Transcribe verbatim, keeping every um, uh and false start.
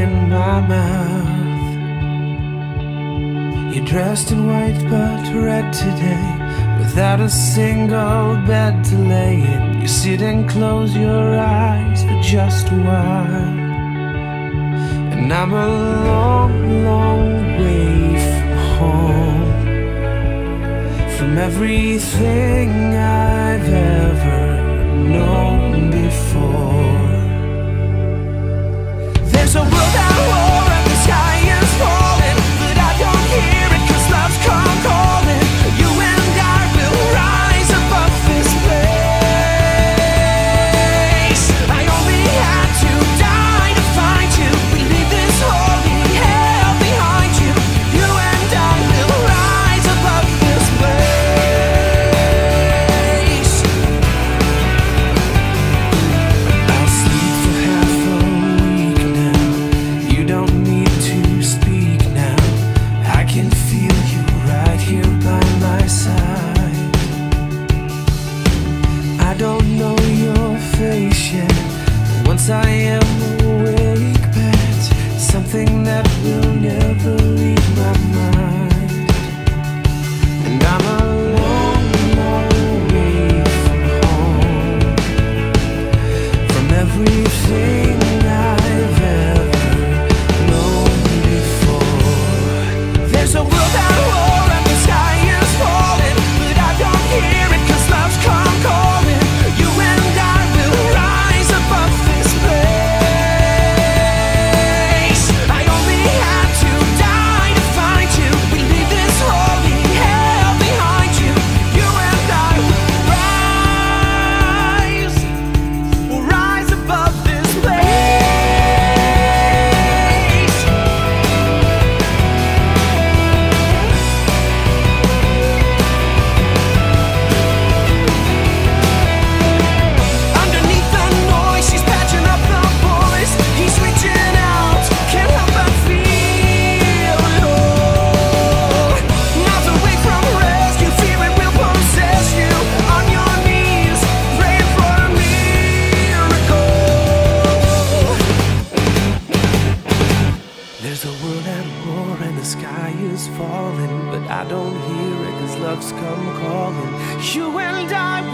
in my mouth. You're dressed in white but red today, without a single bed to lay in. You sit and close your eyes for just a while, and I'm a long, long way from home, from everything I've ever known before. There's a world at war and the sky is falling, but I don't hear it 'cause love's come calling. You and I will rise above this place. I only had to die to find you. We leave this holy hell behind you. You and I will rise above this place. I'll sleep for half a week now. You don't need to speak now. I can feel you right here by my side. I don't know your face yet, but once I am awake, that's something that will never leave my mind. And I'm a long, long way from home, from everything I've ever known before. There's a world at war and the sky is falling, but I don't hear it 'cause love's come calling. You and I will rise above this place. I only had to die to find you. We leave this holy hell behind you. You and I will rise, will rise above this place. Underneath the noise, she's patching up the voice. He's reaching out, can't help but feel it all. Miles away from rescue, fear it will possess you. On your knees, pray for a miracle. There's a world at war and the sky is falling, but I don't hear it 'cause love's come calling. You and I